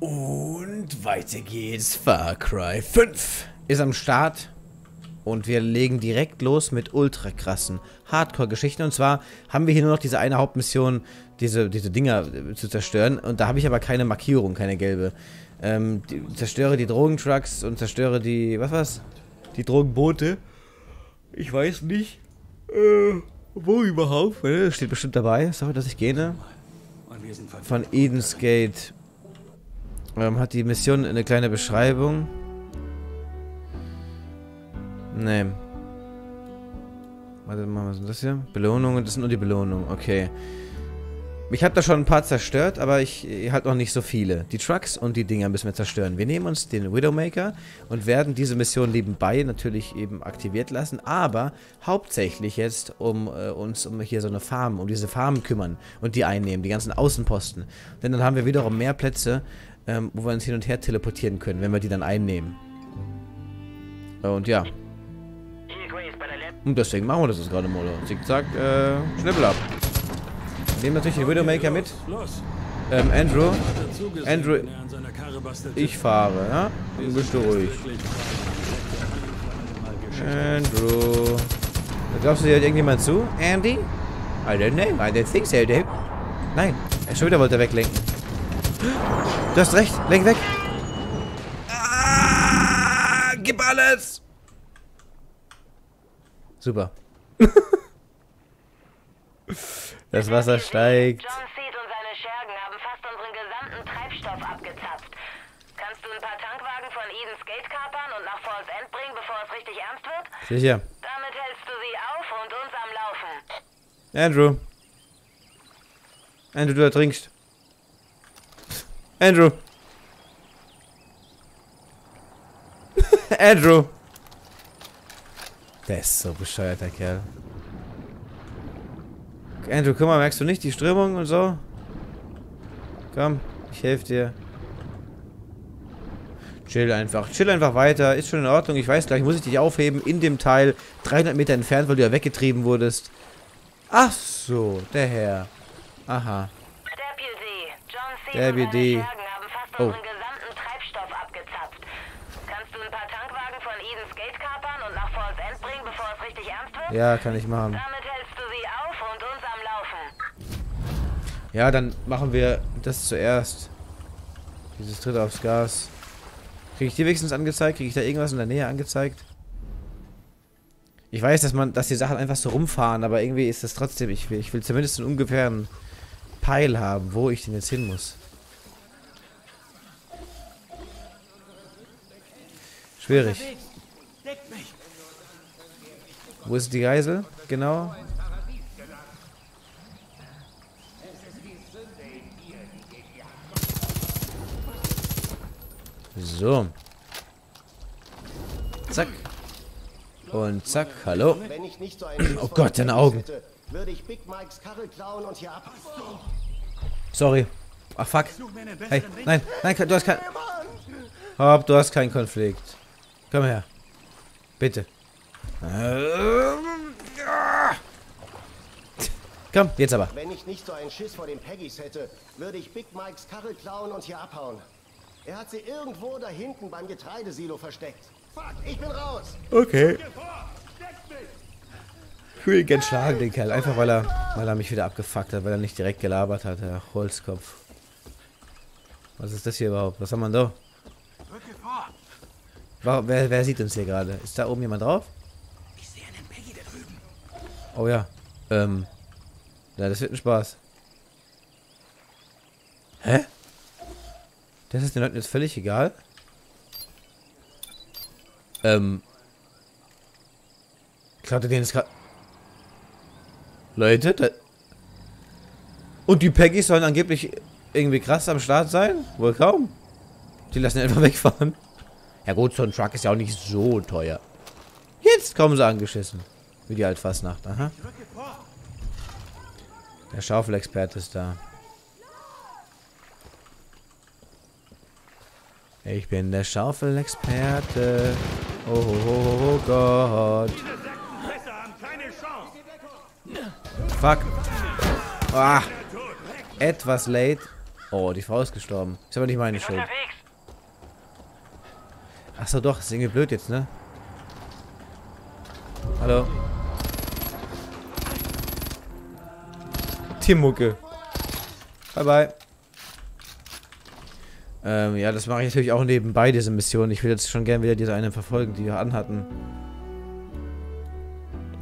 Und weiter geht's. Far Cry 5 ist am Start. Und wir legen direkt los mit ultra krassen Hardcore-Geschichten. Und zwar haben wir hier nur noch diese eine Hauptmission, diese Dinger zu zerstören. Und da habe ich aber keine Markierung, keine gelbe. Zerstöre die Drogentrucks und zerstöre die, die Drogenboote. Ich weiß nicht, wo überhaupt. Steht bestimmt dabei. Sorry, dass ich gehe. Von Eden's Gate. Hat die Mission eine kleine Beschreibung. Nee. Warte, machen wir so das hier. Belohnungen, das sind nur die Belohnungen, okay. Ich habe da schon ein paar zerstört, aber ich halt noch nicht so viele. Die Trucks und die Dinger müssen wir zerstören. Wir nehmen uns den Widowmaker und werden diese Mission nebenbei natürlich eben aktiviert lassen, aber hauptsächlich jetzt um hier so eine Farm, um diese Farm kümmern und die einnehmen, die ganzen Außenposten. Denn dann haben wir wiederum mehr Plätze, wo wir uns hin und her teleportieren können, wenn wir die dann einnehmen. Und ja. Und deswegen machen wir das jetzt gerade mal. Zickzack, Schnippel ab. Nehmen natürlich den Widowmaker mit. Andrew. Ich fahre, ja? Du bist ruhig. Andrew. Glaubst du, dir hört irgendjemand zu? Andy? I don't know. I don't think so, Dave. Nein. Schon wieder wollte er weglenken. Du hast recht. Lenk weg. Ah, gib alles. Super. Das Wasser steigt. John Seed und seine Schergen haben fast unseren gesamten Treibstoff abgezapft. Kannst du ein paar Tankwagen von Eden's Gate kapern und nach Falls End bringen, bevor es richtig ernst wird? Sicher. Damit hältst du sie auf und uns am Laufen. Andrew, du ertrinkst. Andrew. Andrew. Der ist so bescheuert, der Kerl. Andrew, guck mal, merkst du nicht die Strömung und so? Komm, ich helfe dir. Chill einfach weiter, ist schon in Ordnung. Ich weiß gleich, muss ich dich aufheben in dem Teil 300 Meter entfernt, weil du ja weggetrieben wurdest. Ach so, der Herr. Aha. Deputy. Oh. Ja, kann ich machen. Damit hältst du sie auf und uns am Laufen. Ja, dann machen wir das zuerst. Dieses Tritt aufs Gas. Kriege ich die wenigstens angezeigt? Kriege ich da irgendwas in der Nähe angezeigt? Ich weiß, dass die Sachen einfach so rumfahren, aber irgendwie ist das trotzdem... Ich will zumindest einen ungefähren Peil haben, wo ich denn jetzt hin muss. Schwierig. Wo ist die Geisel? Genau. So. Zack. Und zack. Hallo. Oh Gott, deine Augen. Sorry. Ach fuck. Hey, nein, du hast keinen. Hopp, du hast keinen Konflikt. Komm her. Bitte. Komm, jetzt aber. Wenn ich nicht so einen Schiss vor den Peggys hätte, würde ich Big Mikes Karre klauen und hier abhauen. Er hat sie irgendwo da hinten beim Getreidesilo versteckt. Fuck, ich bin raus. Okay. Ich will ihn gern schlagen, den Kerl. Einfach weil er mich wieder abgefuckt hat, weil er nicht direkt gelabert hat, der Holzkopf. Was ist das hier überhaupt? Was haben wir da? Wer sieht uns hier gerade? Ist da oben jemand drauf? Oh ja. Ja, das wird ein Spaß. Hä? Das ist den Leuten jetzt völlig egal? Klaut ihr denen jetzt gerade... Leute, da... Und die Peggys sollen angeblich irgendwie krass am Start sein? Wohl kaum. Die lassen einfach wegfahren. Ja gut, so ein Truck ist ja auch nicht so teuer. Jetzt kommen sie angeschissen. Wie die Altfastnacht, aha. Der Schaufelexperte ist da. Ich bin der Schaufelexperte. Oh, oh, oh Gott. Fuck. Ah. Etwas late. Oh, die Frau ist gestorben. Ist aber nicht meine Schuld. Achso, doch. Ist irgendwie blöd jetzt, ne? Hallo. Tiermucke. Bye, bye. Ja, das mache ich natürlich auch nebenbei, diese Mission. Ich will jetzt schon gerne wieder diese eine verfolgen, die wir anhatten.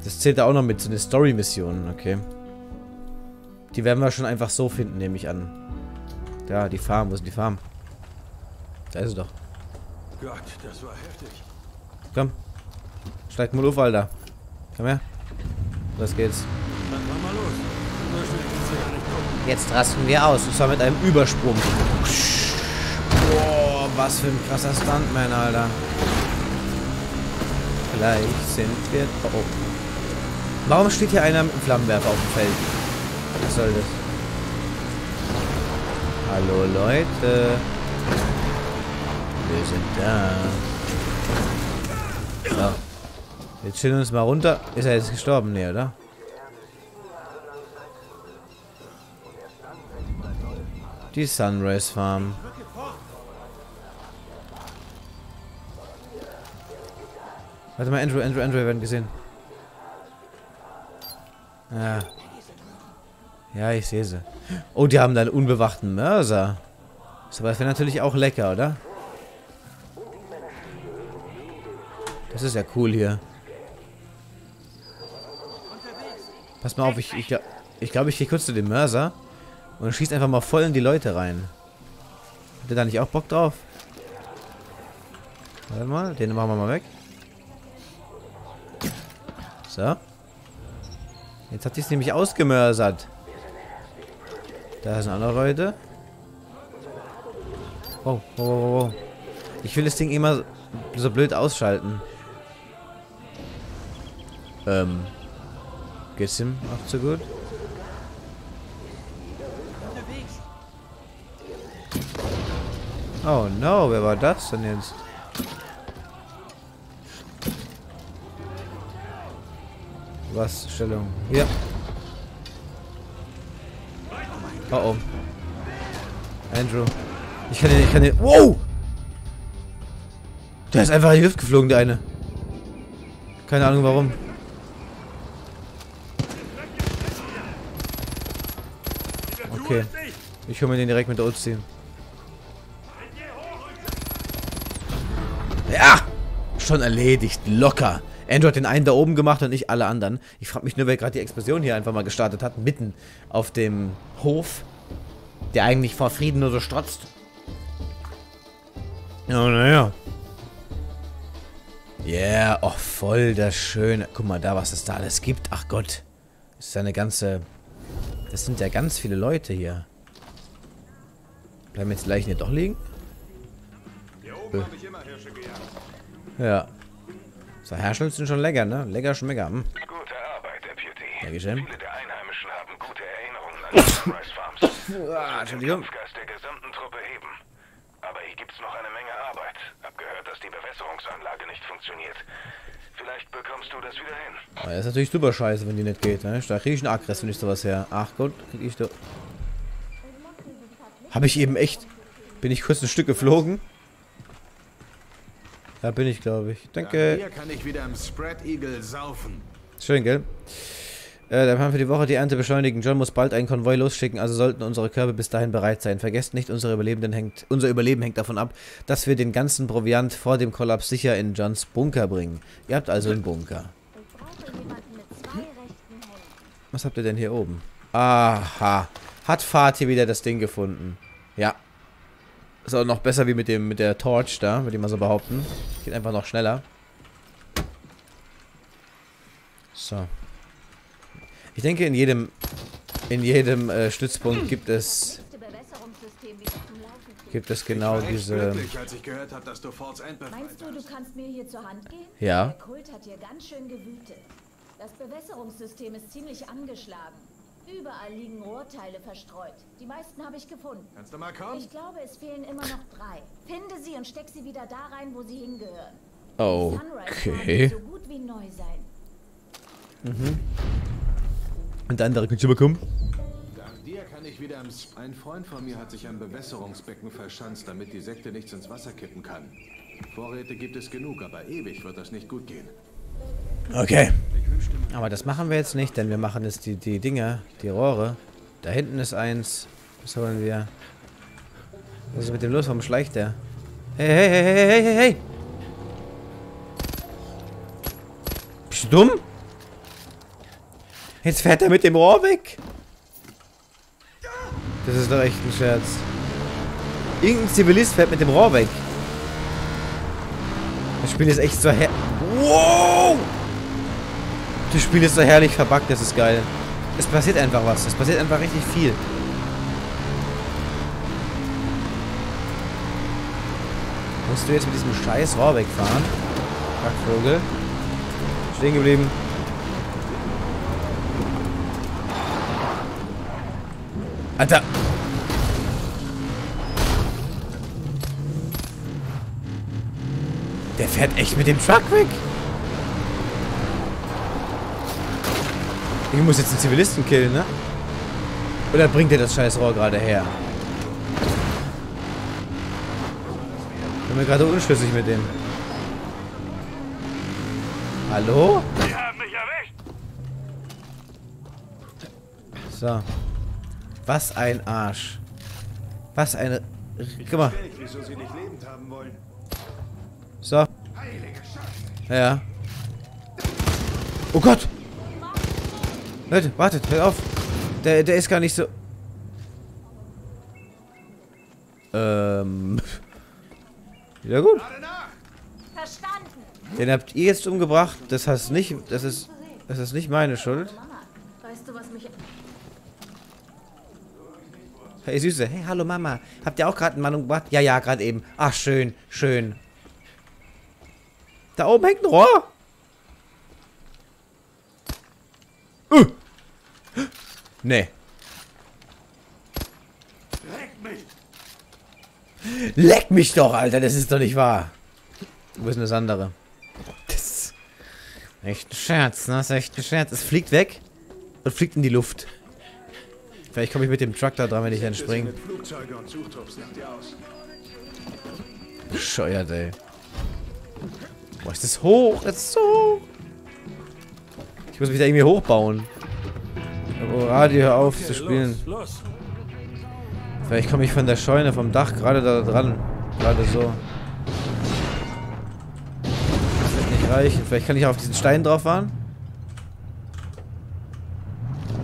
Das zählt da auch noch mit, so eine Story-Mission, okay. Die werden wir schon einfach so finden, nehme ich an. Da, die Farm, wo ist die Farm? Da ist sie doch. Gott, das war heftig. Komm. Steig mal auf, Alter. Komm her. Los geht's. Dann fahren wir los. Jetzt rasten wir aus, und zwar mit einem Übersprung. Boah, was für ein krasser Stuntman, Alter. Gleich sind wir... Oh. Warum steht hier einer mit einem Flammenwerfer auf dem Feld? Was soll das? Hallo, Leute. Wir sind da. So. Wir chillen uns mal runter. Ist er jetzt gestorben? Nee, oder? Die Sunrise Farm. Warte mal, Andrew, wir werden gesehen. Ja. Ja, ich sehe sie. Oh, die haben da einen unbewachten Mörser. So was wäre natürlich auch lecker, oder? Das ist ja cool hier. Pass mal auf, ich glaube, ich gehe kurz zu dem Mörser und schieß einfach mal voll in die Leute rein. Hat der da nicht auch Bock drauf? Warte mal, den machen wir mal weg. So. Jetzt hat die es nämlich ausgemörsert. Da sind andere Leute. Oh, oh, oh, oh. Ich will das Ding immer so blöd ausschalten. Geht's ihm auch so gut? Oh no, wer war das denn jetzt? Was? Stellung. Hier. Oh oh. Andrew. Ich kann den... Wow! Der ist einfach in die Luft geflogen, der eine. Keine Ahnung warum. Okay. Ich hole mir den direkt mit der Ulti. Ja! Schon erledigt. Locker. Andrew hat den einen da oben gemacht und nicht alle anderen. Ich frage mich nur, wer gerade die Explosion hier einfach mal gestartet hat, mitten auf dem Hof, der eigentlich vor Frieden nur so strotzt. Ja, naja. Yeah, oh, voll das Schöne. Guck mal da, was es da alles gibt. Ach Gott. Das ist eine ganze... Das sind ja ganz viele Leute hier. Bleiben jetzt Leichen hier doch liegen? Hier oben habe ich immer Hirsche gejagt. Ja. So, Herschel sind schon lecker, ne? Lecker schmecker. Hm. Gute Arbeit, Deputy. Dankeschön. Viele der Einheimischen haben gute Erinnerungen an die Sunrise Farms. Entschuldigung. Den Kampfgeist der gesamten Truppe heben. Aber hier gibt's noch eine Menge Arbeit. Hab gehört, dass die Bewässerungsanlage nicht funktioniert. Vielleicht bekommst du das wieder hin. Oh, das ist natürlich super scheiße, wenn die nicht geht, ne? Da krieg ich einen Aggress, wenn ich sowas her. Ach Gott, krieg ich doch. Hab ich eben echt... Bin ich kurz ein Stück geflogen? Da bin ich, glaube ich. Danke. Hier kann ich wieder im Spread Eagle saufen. Schön, gell? Dann haben wir die Woche die Ernte beschleunigen. John muss bald einen Konvoi losschicken, also sollten unsere Körbe bis dahin bereit sein. Vergesst nicht, unser Überleben hängt davon ab, dass wir den ganzen Proviant vor dem Kollaps sicher in Johns Bunker bringen. Ihr habt also einen Bunker. Was habt ihr denn hier oben? Aha. Hat Fatih wieder das Ding gefunden? Ja. Ist auch noch besser wie mit der Torch da, würde ich mal so behaupten. Geht einfach noch schneller. So. Ich denke, in jedem Stützpunkt gibt es genau diese... Als ich gehört habe, dass du Falls End befreit hast. Meinst du, du kannst mir hier zur Hand gehen? Ja. Der Kult hat hier ganz schön gewütet. Das Bewässerungssystem ist ziemlich angeschlagen. Überall liegen Rohrteile verstreut. Die meisten habe ich gefunden. Kannst du mal kommen? Ich glaube, es fehlen immer noch 3. Finde sie und steck sie wieder da rein, wo sie hingehören. Oh, okay. So gut wie neu sein. Mhm. Und der andere, kannst du mal kommen? dir kann ich wieder im... Ein Freund von mir hat sich am Bewässerungsbecken verschanzt, damit die Sekte nichts ins Wasser kippen kann. Vorräte gibt es genug, aber ewig wird das nicht gut gehen. Okay. Aber das machen wir jetzt nicht, denn wir machen jetzt die Dinger, die Rohre. Da hinten ist eins. Was holen wir? Was ist mit dem los? Warum schleicht der? Hey, hey, hey, hey, hey, hey, hey! Bist du dumm? Jetzt fährt er mit dem Rohr weg! Das ist doch echt ein Scherz. Irgendein Zivilist fährt mit dem Rohr weg. Das Spiel ist echt so herrlich. Wow! Das Spiel ist so herrlich verbuggt, das ist geil. Es passiert einfach was. Es passiert einfach richtig viel. Musst du jetzt mit diesem scheiß Rohr wegfahren? Kackvogel. Stehen geblieben. Alter! Der fährt echt mit dem Truck weg? Ich muss jetzt einen Zivilisten killen, ne? Oder bringt er das scheiß Rohr gerade her? Ich bin mir gerade unschlüssig mit dem. Hallo? Sie haben mich erwischt! So. Was ein Arsch. Was eine... Guck mal. So. Ja. Oh Gott! Leute, wartet, hört auf. Der ist gar nicht so... Ja gut. Verstanden. Den habt ihr jetzt umgebracht. Das heißt nicht... Das ist nicht meine Schuld. Weißt du, was mich... Hey, Süße. Hey, hallo, Mama. Habt ihr auch gerade einen Mann umgebracht? Ja, ja, gerade eben. Ach, schön, schön. Da oben hängt ein Rohr. Nee. Leck mich doch, Alter. Das ist doch nicht wahr. Wo ist denn das andere? Das ist echt ein Scherz, ne? Das ist echt ein Scherz. Es fliegt weg und fliegt in die Luft. Vielleicht komme ich mit dem Truck da dran, wenn ich dann springe. Bescheuert, ey. Boah, ist das hoch? Das ist so hoch. Ich muss mich da irgendwie hochbauen. O'Hara, hör auf zu spielen. Vielleicht komme ich von der Scheune, vom Dach gerade da dran. Gerade so. Das wird nicht reichen. Vielleicht kann ich auch auf diesen Stein drauf fahren.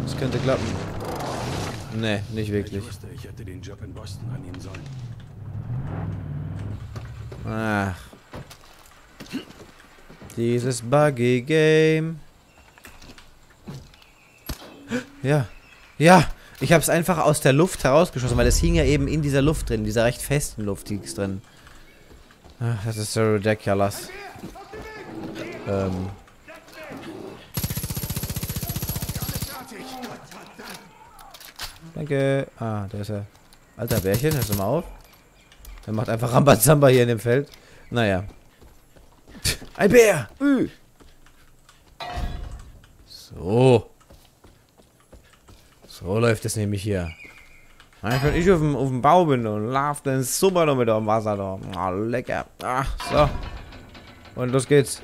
Das könnte klappen. Nee, nicht wirklich. Ich wusste, ich hätte den Job in Boston annehmen sollen. Ach. Dieses Buggy Game. Ja. Ja, ich hab's einfach aus der Luft herausgeschossen, weil es hing ja eben in dieser Luft drin, dieser recht festen Luft, die ist drin. Ach, das ist so ridiculous. Danke. Ah, da ist er. Alter Bärchen, hörst du mal auf? Der macht einfach Rambazamba hier in dem Feld. Naja. Ein Bär! So. So läuft es nämlich hier. Wenn ich auf dem Bau bin und laufe, dann ist super noch mit dem Wasser drauf. Ah, lecker. Ach, so. Und los geht's.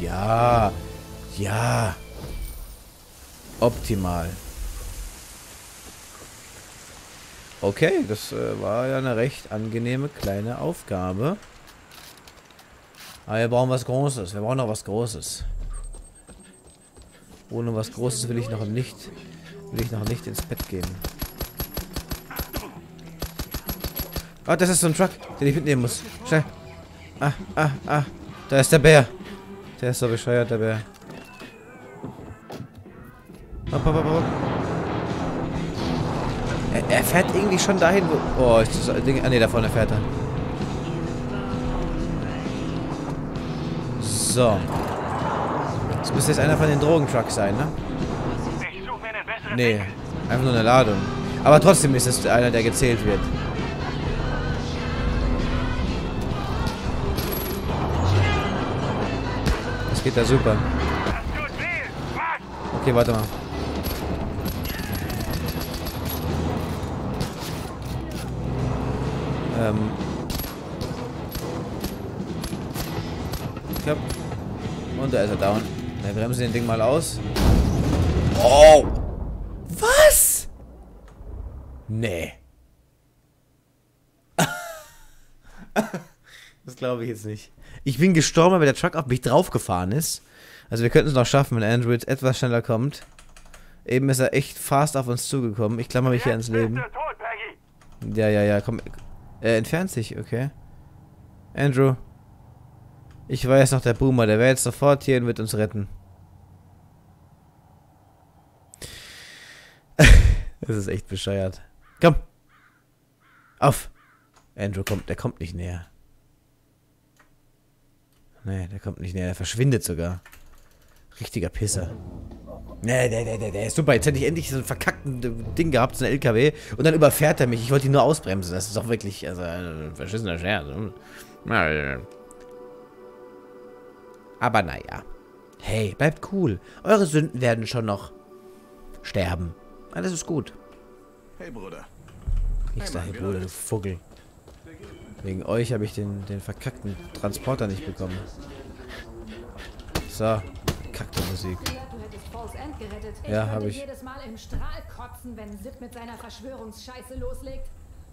Ja. Ja. Optimal. Okay, das war ja eine recht angenehme kleine Aufgabe. Aber wir brauchen was Großes. Wir brauchen noch was Großes. Ohne was Großes will ich noch nicht ins Bett gehen. Ah, das ist so ein Truck, den ich mitnehmen muss. Schnell. Ah, ah, ah. Da ist der Bär. Der ist so bescheuert, der Bär. Hopp, hopp, hopp. Er fährt irgendwie schon dahin, wo... Oh, ist das Ding... Ah, ne, da vorne fährt er. So. Das müsste jetzt einer von den Drogentrucks sein, ne? Nee, einfach nur eine Ladung. Aber trotzdem ist es einer, der gezählt wird. Das geht da super. Okay, warte mal. Und da ist er down. Dann bremsen wir den Ding mal aus. Oh! Was? Nee. Das glaube ich jetzt nicht. Ich bin gestorben, weil der Truck auf mich draufgefahren ist. Also wir könnten es noch schaffen, wenn Andrew jetzt etwas schneller kommt. Eben ist er echt fast auf uns zugekommen. Ich klammer mich hier ans Leben. Ja, ja, ja, komm. Er entfernt sich, okay. Andrew. Ich weiß noch, der Boomer, der wäre jetzt sofort hier und wird uns retten. Das ist echt bescheuert. Komm. Auf. Andrew kommt, der kommt nicht näher. Nee, der kommt nicht näher, der verschwindet sogar. Richtiger Pisser. Nee, ist super. Jetzt hätte ich endlich so einen verkackten Ding gehabt, so einen LKW. Und dann überfährt er mich. Ich wollte ihn nur ausbremsen. Das ist doch wirklich, also, ein verschissener Scherz. Aber naja. Hey, bleibt cool. Eure Sünden werden schon noch sterben. Alles ist gut. Hey, Bruder. Ich sage, Bruder, du Vogel. Wegen euch habe ich den verkackten Transporter nicht bekommen. So, verkackte Musik. Ja, habe ich. Jedes Mal im Strahl kotzen, wenn Sid mit seiner Verschwörungsscheiße loslegt.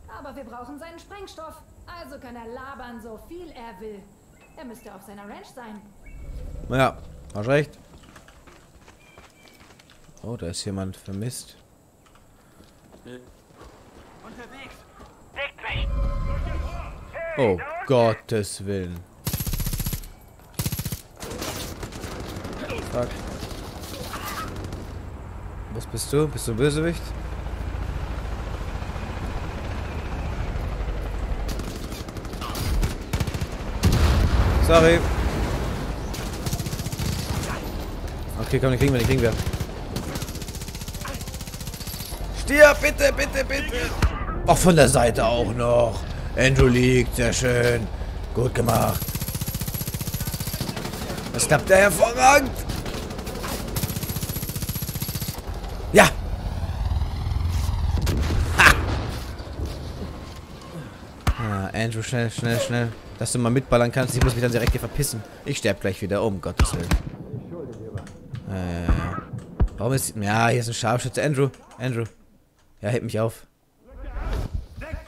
Aber wir brauchen seinen Sprengstoff. Also kann er labern, so viel er will. Er müsste auf seiner Ranch sein. Naja, hast recht. Oh, da ist jemand vermisst. Unterwegs. Deckt mich. Oh, Gottes Willen. Fuck. Was bist du? Bist du ein Bösewicht? Sorry. Okay, komm, den kriegen wir. Stirb, bitte, bitte, bitte. Auch von der Seite auch noch. Andrew liegt, sehr schön. Gut gemacht. Das klappt ja hervorragend. Ja. Ha. Ah, Andrew, schnell, schnell, schnell. Dass du mal mitballern kannst. Ich muss mich dann direkt hier verpissen. Ich sterbe gleich wieder. Oh, um Gottes Willen. Warum ist... Ja, hier ist ein Scharfschütze. Andrew. Ja, heb mich auf.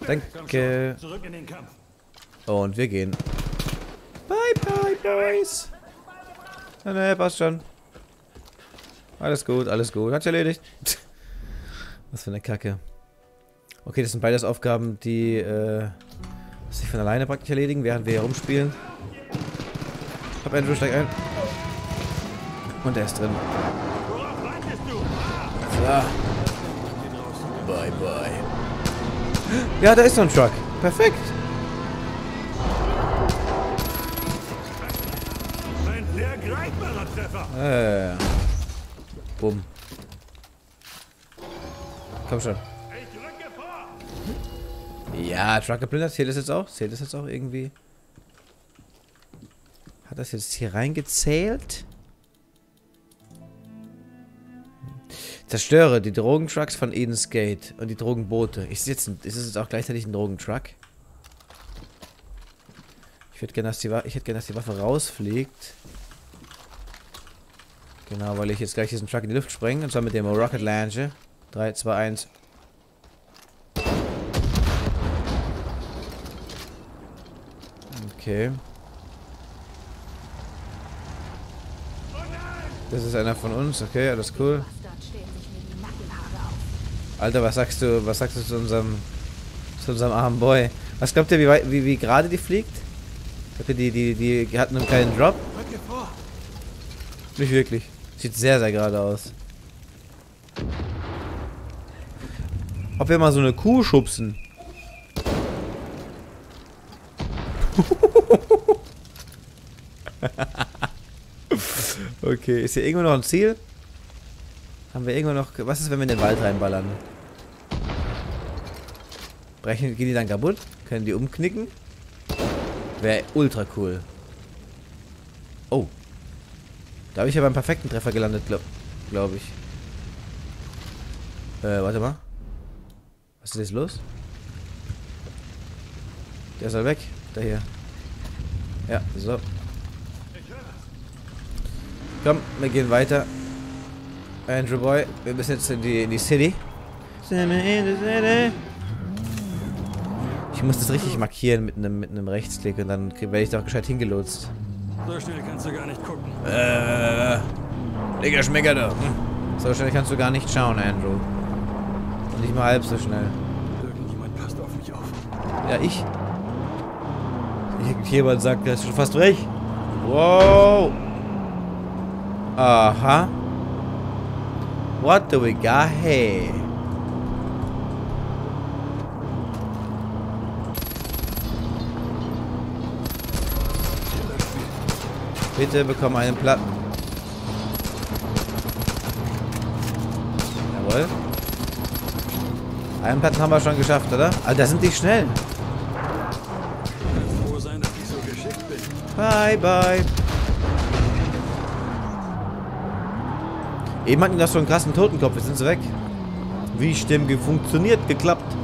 Danke. Und wir gehen. Bye, Boys. Ne, passt schon. Alles gut. Hat's erledigt. Was für eine Kacke. Okay, das sind beides Aufgaben, die sich von alleine praktisch erledigen, während wir hier rumspielen. Hab Andrew, steig ein. Und er ist drin. So. Bye. Ja, da ist so ein Truck. Perfekt. Ein sehr greifbarer Treffer. Ja. Bumm. Komm schon. Ja, Truck geplündert. Zählt das jetzt auch irgendwie? Hat das jetzt hier reingezählt? Zerstöre die Drogentrucks von Eden's Gate und die Drogenboote. Ist es jetzt auch gleichzeitig ein Drogentruck? Ich hätte gerne, dass die Waffe rausfliegt. Genau, weil ich jetzt gleich diesen Truck in die Luft spreng. Und zwar mit dem Rocket Launcher. 3, 2, 1. Okay. Das ist einer von uns. Okay, alles cool. Alter, was sagst du zu unserem armen Boy? Was glaubt ihr, wie gerade die fliegt? Glaubt ihr, die hat einen kleinen Drop? Nicht wirklich. Sieht sehr, sehr gerade aus. Ob wir mal so eine Kuh schubsen? Okay, ist hier irgendwo noch ein Ziel? Haben wir irgendwo noch... Was ist, wenn wir in den Wald reinballern? Brechen, gehen die dann kaputt? Können die umknicken? Wäre ultra cool. Oh. Da habe ich ja beim perfekten Treffer gelandet, glaub ich. Warte mal. Was ist jetzt los? Der ist ja weg. Der hier. Ja, so. Komm, wir gehen weiter. Andrew Boy, wir müssen jetzt in die City. Ich muss das richtig markieren mit einem Rechtsklick und dann werde ich doch gescheit hingelotst. So schnell kannst du gar nicht gucken. Digga, schmecker doch. So schnell kannst du gar nicht schauen, Andrew. Und nicht mal halb so schnell. Irgendjemand passt auf mich auf. Ja, ich. Irgendjemand sagt, der ist schon fast recht. Wow. Aha. What do we got here? Bitte bekomm einen Platten. Jawohl. Einen Platten haben wir schon geschafft, oder? Alter, da sind die schnell. Bye, bye. Eben hatten die noch so einen krassen Totenkopf, jetzt sind sie weg. Wie stimmt, funktioniert, geklappt.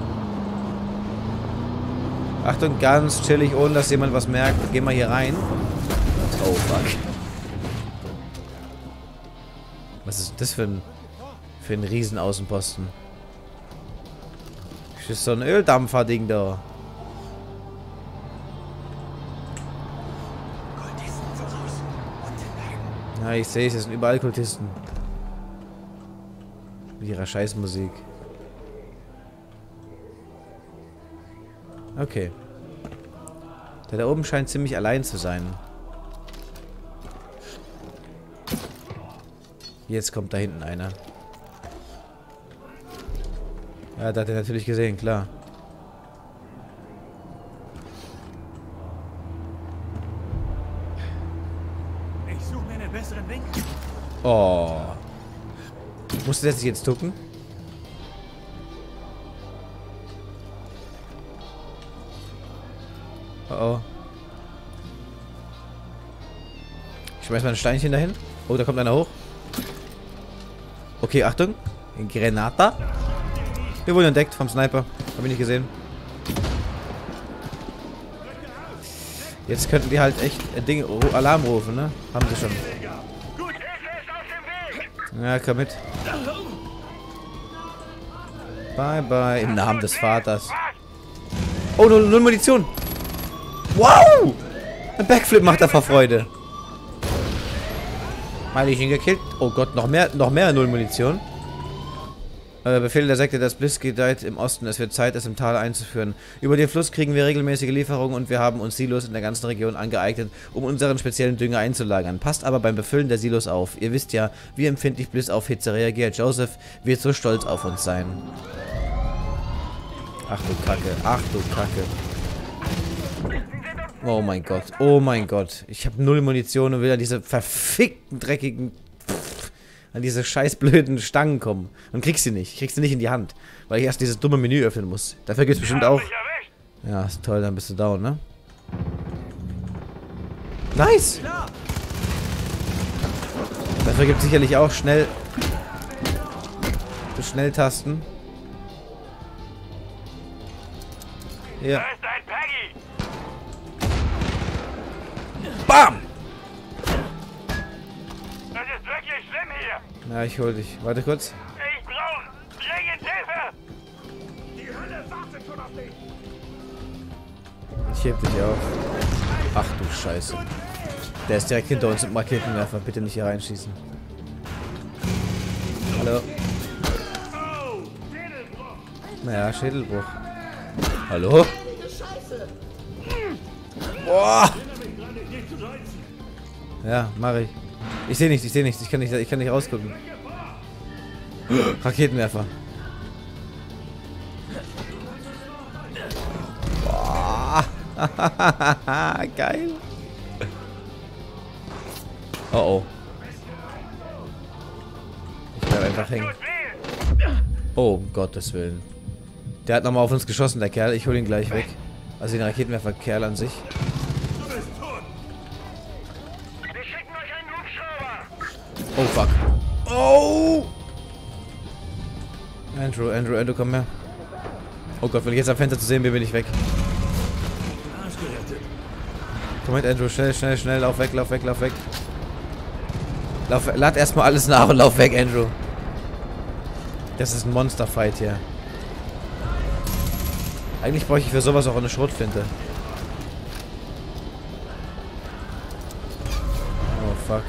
Achtung, ganz chillig, ohne dass jemand was merkt. Gehen wir hier rein. Oh, fuck. Was ist das für ein Riesenaußenposten? Das ist so ein Öldampfer-Ding da. Ja, ich sehe es, das sind überall Kultisten. Mit ihrer Scheißmusik. Okay. Der da oben scheint ziemlich allein zu sein. Jetzt kommt da hinten einer. Ja, da hat er natürlich gesehen, klar. Ich suche mir einen besseren Winkel. Oh. Musste der sich jetzt ducken? Oh oh. Ich schmeiß mal ein Steinchen dahin. Oh, da kommt einer hoch. Okay, Achtung. Grenata. Wir wurden entdeckt vom Sniper. Hab ich nicht gesehen. Jetzt könnten die halt echt Dinge, Alarm rufen, ne? Haben sie schon. Ja, komm mit. Bye, bye. Im Namen des Vaters. Oh, nur Munition. Wow! Ein Backflip macht er vor Freude. Meine ich ihn gekillt? Oh Gott, noch mehr Nullmunition. Befehl der Sekte, dass Bliss gedeiht im Osten. Es wird Zeit, es im Tal einzuführen. Über den Fluss kriegen wir regelmäßige Lieferungen und wir haben uns Silos in der ganzen Region angeeignet, um unseren speziellen Dünger einzulagern. Passt aber beim Befüllen der Silos auf. Ihr wisst ja, wie empfindlich Bliss auf Hitze reagiert. Joseph wird so stolz auf uns sein. Ach du Kacke, ach du Kacke. Oh mein Gott, oh mein Gott. Ich habe null Munition und will an diese verfickten, dreckigen... an diese scheiß blöden Stangen kommen. Und krieg sie nicht. Ich krieg sie nicht in die Hand. Weil ich erst dieses dumme Menü öffnen muss. Dafür gibt's bestimmt auch... Ja, ist toll, dann bist du down, ne? Nice! Dafür gibt's sicherlich auch schnell... Schnelltasten. Ja. BAM! Das ist wirklich schlimm hier! Na, ich hol dich. Warte kurz. Ich brauch dringend Hilfe! Die Hölle wartet schon auf dich! Ich heb dich auf. Ach du Scheiße. Der ist direkt hinter uns mit Raketenwerfer. Bitte nicht hier reinschießen. Hallo. Naja, Schädelbruch. Hallo? Boah! Ja, mach ich. Ich sehe nichts. Ich kann nicht rausgucken. Raketenwerfer. Boah. Geil. Oh oh. Ich bleib einfach hängen. Oh, um Gottes Willen. Der hat nochmal auf uns geschossen, der Kerl. Ich hol ihn gleich weg. Also den Raketenwerfer-Kerl an sich. Oh, fuck. Oh! Andrew, komm her. Oh Gott, wenn ich jetzt am Fenster zu sehen bin, bin ich weg. Lebens gerettet. Komm mit, Andrew, schnell, schnell, schnell, lauf weg, lauf weg, lauf weg. Lauf, lad erstmal alles nach und lauf weg, Andrew. Das ist ein Monsterfight hier. Eigentlich bräuchte ich für sowas auch eine Schrotflinte. Oh, fuck.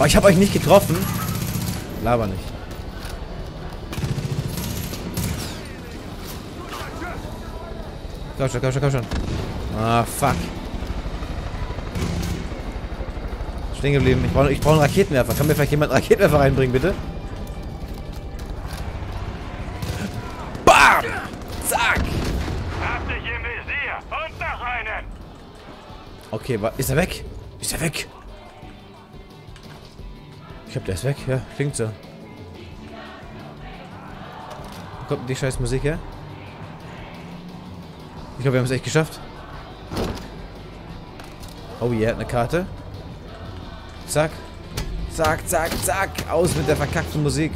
Oh, ich habe euch nicht getroffen. Laber nicht. Komm schon, komm schon, komm schon. Ah, fuck. Stehen geblieben. Ich brauch einen Raketenwerfer. Kann mir vielleicht jemand einen Raketenwerfer reinbringen, bitte? Bam! Zack! Hab dich im Visier und noch einen! Okay, ist er weg? Ist er weg? Ich hab, der ist weg, ja, klingt so. Wo kommt die scheiß Musik her? Ich glaube, wir haben es echt geschafft. Oh, hier hat eine Karte. Zack. Zack, zack, zack. Aus mit der verkackten Musik.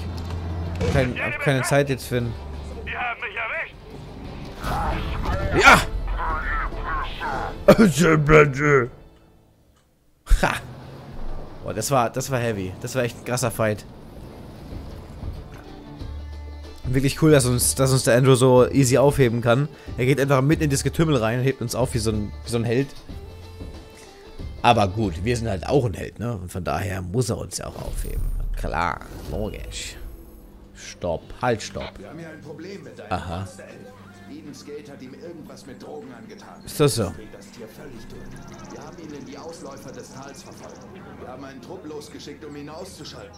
Hab keine Zeit jetzt für einen. Die haben mich erwischt. Ja! Ha! Boah, das war heavy. Das war echt ein krasser Fight. Wirklich cool, dass uns der Andrew so easy aufheben kann. Er geht einfach mitten in das Getümmel rein und hebt uns auf wie so ein Held. Aber gut, wir sind halt auch ein Held, ne? Und von daher muss er uns ja auch aufheben. Klar, logisch. Stopp, halt, stopp. Wir haben hier ein Problem mit deinem Monster. Eden's Gate hat ihm irgendwas mit Drogen angetan. Ist das so? Das Tier völlig durch. Wir haben ihn in die Ausläufer des Tals verfolgt. Wir haben einen Trupp losgeschickt, um ihn auszuschalten.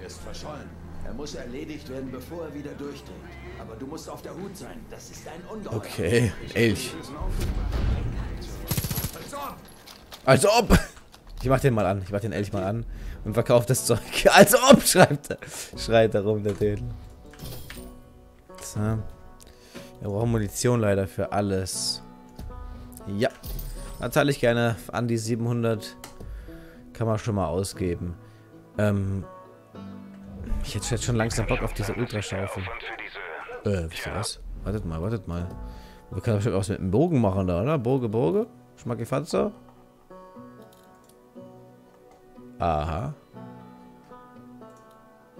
Er ist verschollen. Er muss erledigt werden, bevor er wieder durchdringt. Aber du musst auf der Hut sein. Das ist ein Ungeheuer. Okay, Elch. Als ob! Ich mach den mal an. Ich mach den Elch mal an und verkauf das Zeug. Als ob, schreit er rum, der Dödel. So. Wir brauchen Munition leider für alles. Ja. Da zahle ich gerne an die 700. Kann man schon mal ausgeben. Ich hätte jetzt schon langsam Bock auf diese Ultraschaufel. Wisst ihr was? Wartet mal, wartet mal. Wir können bestimmt auch was mit dem Bogen machen da, oder? Boge, Boge. Schmacki Fatzer. Aha.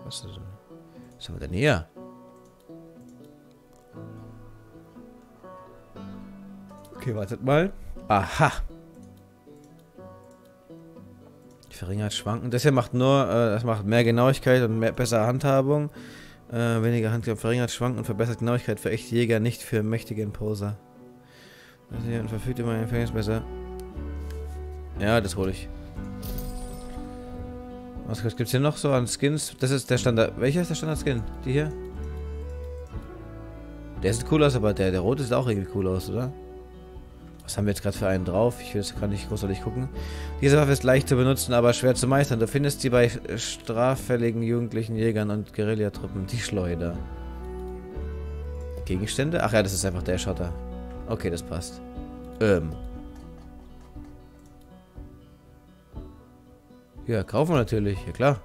Was ist das denn? Was haben wir denn hier? Okay, wartet mal. Aha. Verringert Schwanken. Das hier macht nur, das macht mehr Genauigkeit und mehr bessere Handhabung. Weniger Handgriff, verringert Schwanken und verbessert Genauigkeit für echte Jäger, nicht für mächtige Imposer. Das hier verfügt über ein Empfängnismesser. Ja, das hole ich. Was gibt's hier noch so an Skins? Das ist der Standard. Welcher ist der Standard-Skin? Die hier? Der sieht cool aus, aber der rote sieht auch irgendwie cool aus, oder? Was haben wir jetzt gerade für einen drauf? Ich will jetzt gerade nicht großartig gucken. Diese Waffe ist leicht zu benutzen, aber schwer zu meistern. Du findest sie bei straffälligen jugendlichen Jägern und Guerillatruppen. Die Schleuder. Gegenstände? Ach ja, das ist einfach der Schotter. Okay, das passt. Ja, kaufen wir natürlich. Ja, klar.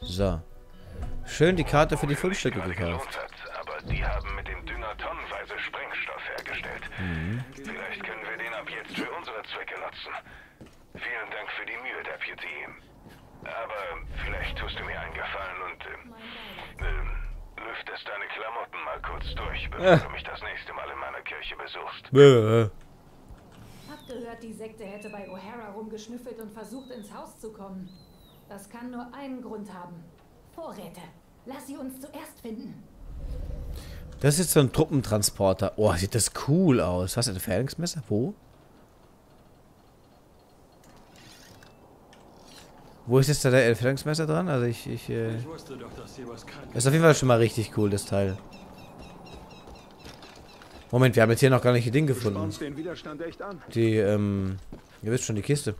So. Schön die Karte für die 5 Stücke gekauft. Die haben mit dem Dünger tonnenweise Sprengstoff hergestellt. Vielleicht können wir den ab jetzt für unsere Zwecke nutzen. Vielen Dank für die Mühe, Deputy. Aber vielleicht tust du mir einen Gefallen und lüftest deine Klamotten mal kurz durch, bevor du mich das nächste Mal in meiner Kirche besuchst. Hab gehört, die Sekte hätte bei O'Hara rumgeschnüffelt und versucht, ins Haus zu kommen. Das kann nur einen Grund haben. Vorräte. Lass sie uns zuerst finden. Das ist jetzt so ein Truppentransporter. Oh, sieht das cool aus. Was, ein Entfernungsmesser? Wo? Wo ist jetzt da der Entfernungsmesser dran? Also ich wusste doch, dass hier was kann. Das ist auf jeden Fall schon mal richtig cool, das Teil. Moment, wir haben jetzt hier noch gar nicht die Dinge gefunden. Die, ihr wisst schon, die Kiste.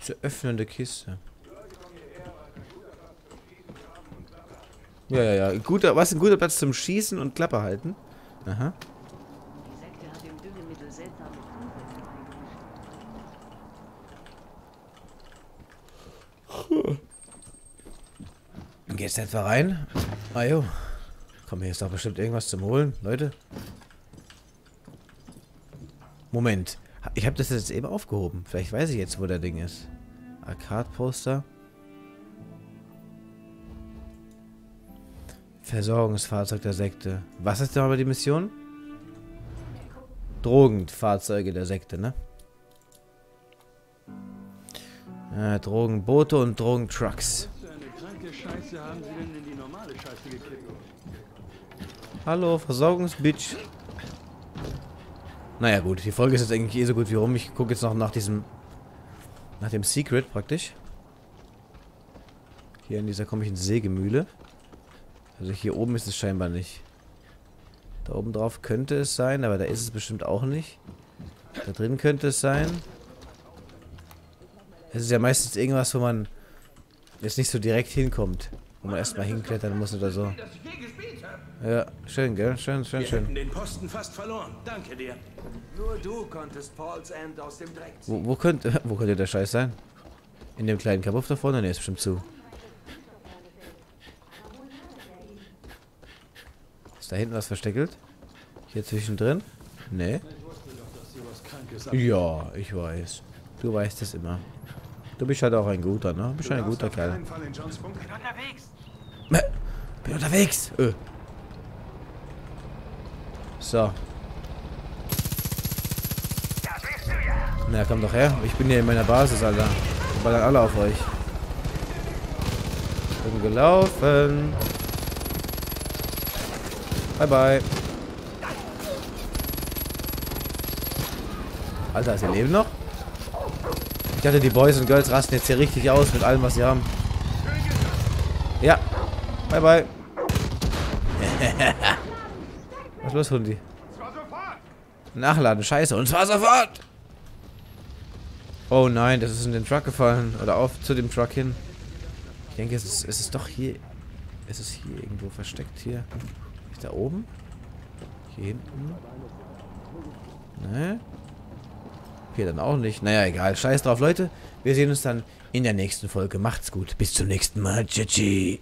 Zu öffnende Kiste. Ja, ja, ja. Was ein guter Platz zum Schießen und Klappe halten. Aha. Geht's etwa rein? Ah jo. Komm, hier ist doch bestimmt irgendwas zum Holen, Leute. Moment. Ich habe das jetzt eben aufgehoben. Vielleicht weiß ich jetzt, wo der Ding ist. Arcade-Poster. Versorgungsfahrzeug der Sekte. Was ist denn aber die Mission? Drogenfahrzeuge der Sekte, ne? Drogenboote und Drogentrucks. Scheiße, haben Sie denn in die normale Scheiße gekippt? Hallo, Versorgungsbitch. Naja gut, die Folge ist jetzt eigentlich eh so gut wie rum. Ich gucke jetzt noch nach diesem... nach dem Secret praktisch. Hier in dieser komischen Sägemühle. Also hier oben ist es scheinbar nicht. Da oben drauf könnte es sein, aber da ist es bestimmt auch nicht. Da drin könnte es sein. Es ist ja meistens irgendwas, wo man... jetzt nicht so direkt hinkommt, wo man erstmal hinklettern muss oder so. Ja, schön, gell? Schön, schön, schön. Wir hätten den Posten fast verloren. Danke dir. Nur du konntest Falls End aus dem Dreck ziehen. Wo könnte der Scheiß sein? In dem kleinen Kabuff da vorne? Ne, ist bestimmt zu. Ist da hinten was versteckelt? Hier zwischendrin? Ne? Ja, ich weiß. Du weißt es immer. Du bist halt auch ein guter, ne? Du bist ein guter Kerl. Bin unterwegs! So. Na, komm doch her. Ich bin hier in meiner Basis, Alter. Wir ballern alle auf euch. Rumgelaufen. Bye, bye. Alter, ist ihr Leben noch? Ich dachte, die Boys und Girls rasten jetzt hier richtig aus mit allem, was sie haben. Ja. Bye, bye. Was ist los, Hundi? Nachladen, scheiße. Und zwar sofort! Oh nein, das ist in den Truck gefallen. Oder auf zu dem Truck hin. Ich denke, es ist doch hier... es ist hier irgendwo versteckt, hier. Ist da oben? Hier hinten? Ne? Hier dann auch nicht. Naja, egal. Scheiß drauf, Leute. Wir sehen uns dann in der nächsten Folge. Macht's gut. Bis zum nächsten Mal. Tschüssi.